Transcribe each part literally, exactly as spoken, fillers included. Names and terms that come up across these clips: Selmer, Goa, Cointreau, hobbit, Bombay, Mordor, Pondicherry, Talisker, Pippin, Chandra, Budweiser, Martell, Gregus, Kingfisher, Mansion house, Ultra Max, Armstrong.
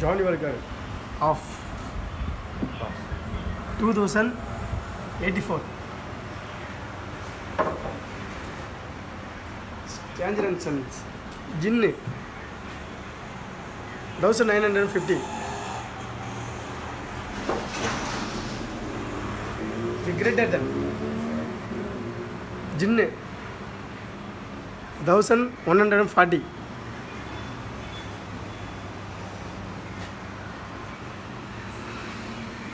John, you are correct. Of two thousand eighty-four. Chandra and Sons. Jinni. one thousand nine hundred fifty. Regretted them. Jinni. one thousand one hundred forty.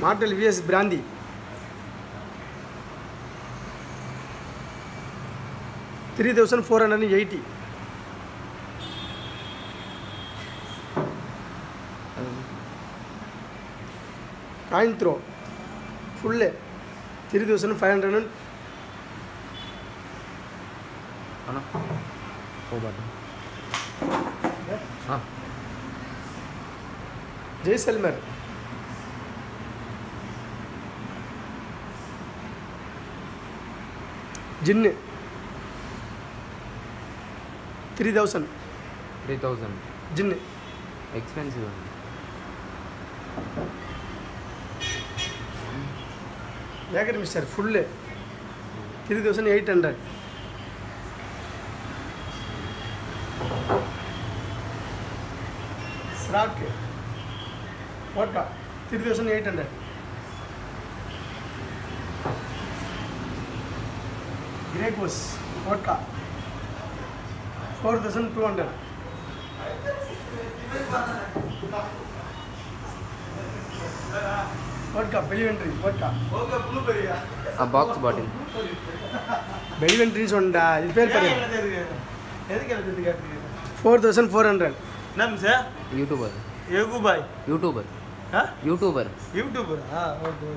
Martell versus Brandy. three thousand four hundred eighty. Cointreau. Full. three thousand five hundred. J. Selmer. Jinni. three thousand. three thousand. Jinni. Expensive. Jacket Mister Full. three thousand eight hundred. Srak. Vodka. three thousand eight hundred. Gregus. Vodka. four thousand two hundred. Vodka, belly entry, vodka. A box bottle. Belly entry is on the repair period. four thousand four hundred. Nam, sir? YouTuber. YouTuber. YouTuber. Huh? YouTuber. YouTuber. Ah, okay.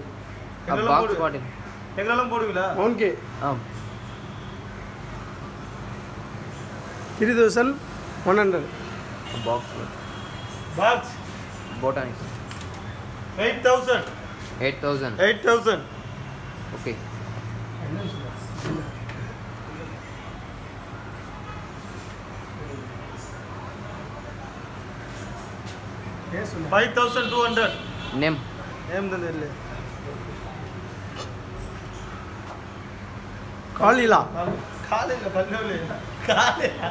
A box bottle. one K. Um. three thousand one hundred. A box. Box. Botanics. eight thousand. eight thousand. eight thousand. Okay. five thousand two hundred. Name. Name the name. Kalila. Kalila. Kalila.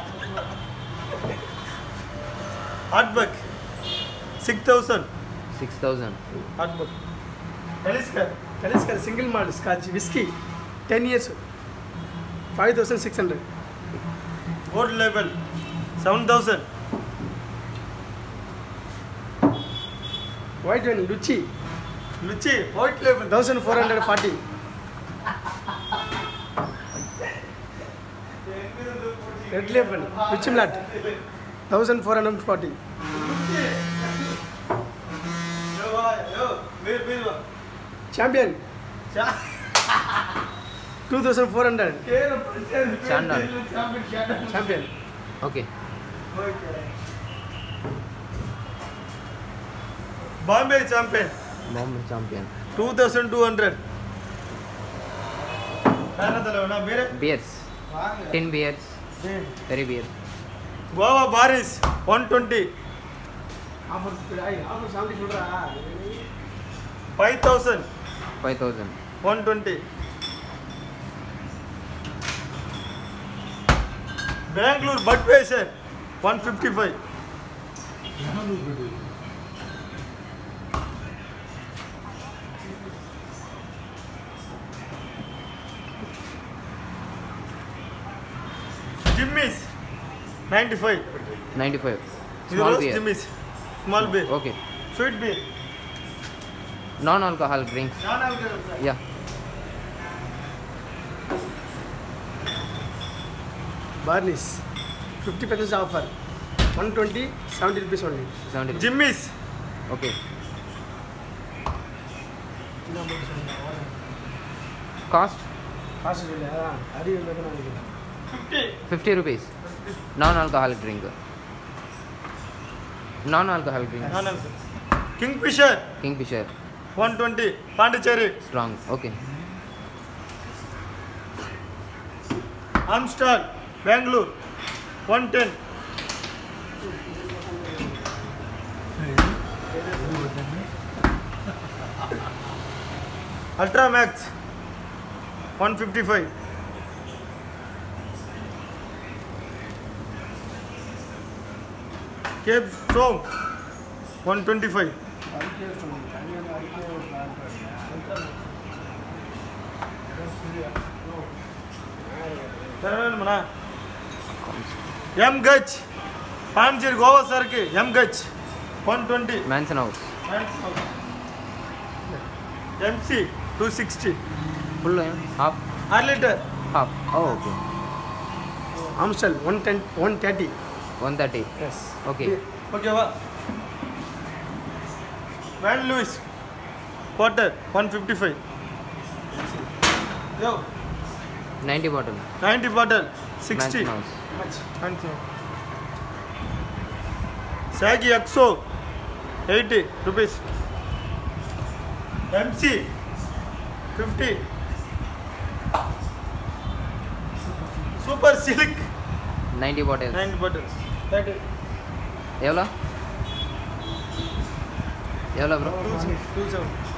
Hardback six thousand. six thousand. Hardback. Talisker. Talisker single malt scotch whiskey. ten years. five thousand six hundred. Gold label. seven thousand. White wine. Luchi. Luchi. White label. one thousand four hundred forty. Red label, Vichimlat, one thousand four hundred forty. Champion, two thousand four hundred. Chandra. Champion. Okay. Bombay champion. Bombay champion. two thousand two hundred. Beers. ten beers. Very weird. Guava Baris one twenty. five thousand. five thousand. one twenty. Bangalore Budweiser one fifty-five. Jimmy's ninety-five. ninety-five. Small Euros, beer. Jimmy's. Small beer. Okay. Sweet beer. Non-alcohol drinks. Non-alcohol. Yeah. Barney's. fifty percent offer. one twenty, seventy rupees only. seventy. Jimmy's. Okay. Cost? Cost is only. fifty rupees. Non-alcoholic drink. Non-alcoholic drink. Kingfisher. Kingfisher. one twenty. Pondicherry. Strong. Okay. Armstrong. Bangalore. one ten. Ultra Max one fifty-five. Cape Strong one twenty-five. M Gach Pondicherry Goa Sarki M Gach one twenty. Mansion house. Mansion house. M C two sixty. Full line? Half? half liter. Half. Oh, okay. Armstrong one ten, one thirty. one thirty? Yes. Okay. Okay, wow. Van Lewis quarter one fifty-five. Yo. ninety bottle. ninety bottle. sixty. Much. Sagi Akso eighty rupees. M C fifty. Super Silk ninety bottles. ninety bottles. thirty. Evla? Evla bro? two seventy.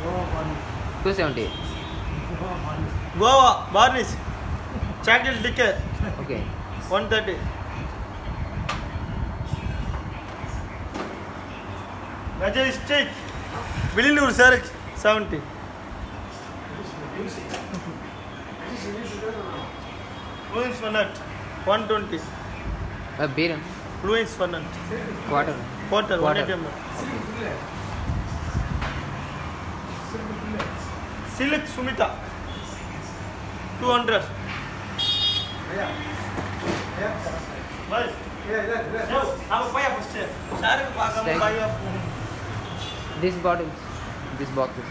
two seventy. Goa Barnish chocolate liquor. Okay. one thirty. Majestic Villinur Sark seventy. Fluence Fanat one twenty. A beer. Fluence Fanat quarter. Quarter. Quarter. Silk Sumita two hundred. Yeah. Yeah. Bye. Yeah. Yeah. Yeah. I'm going to first. Sorry, I'm going to This bottles. This boxes.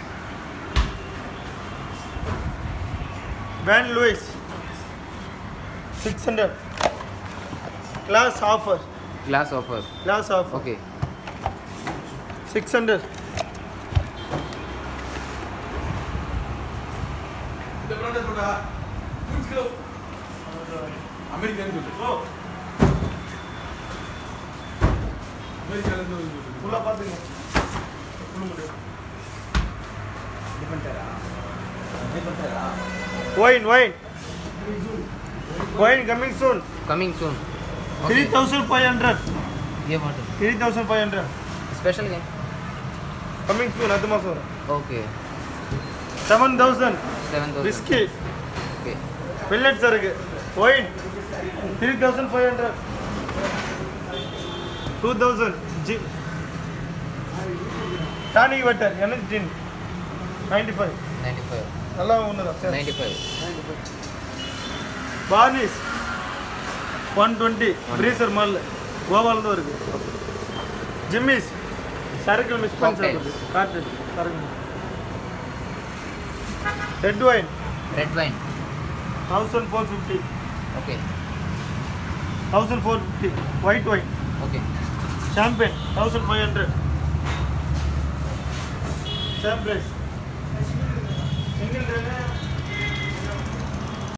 Van Lewis six hundred. Glass offer. Glass offer. Glass offer. Okay. six hundred. The brother brother. Good American good. Oh. American good. Pula pati. Wine, wine. Wine coming soon. Coming soon. Okay. three thousand five hundred. Yeah, what? three thousand five hundred. Special game. Coming soon, Adamaso. Okay. seven thousand. seven thousand. Whiskey. Okay. Pellets are again. Wine. three thousand five hundred. two thousand. G. Tani water, Yanis Gin. ninety-five. ninety-five. Hello, ninety-five. ninety-five. Barnis one twenty. Breezer Mall. Goa Valdo. Jimmy's. Circle Miss Pencil. Cartel. Red wine. Red wine. one thousand four hundred fifty. Okay. one thousand four hundred fifty. White wine. Okay. Champagne. one thousand five hundred. Same place. Single dinner.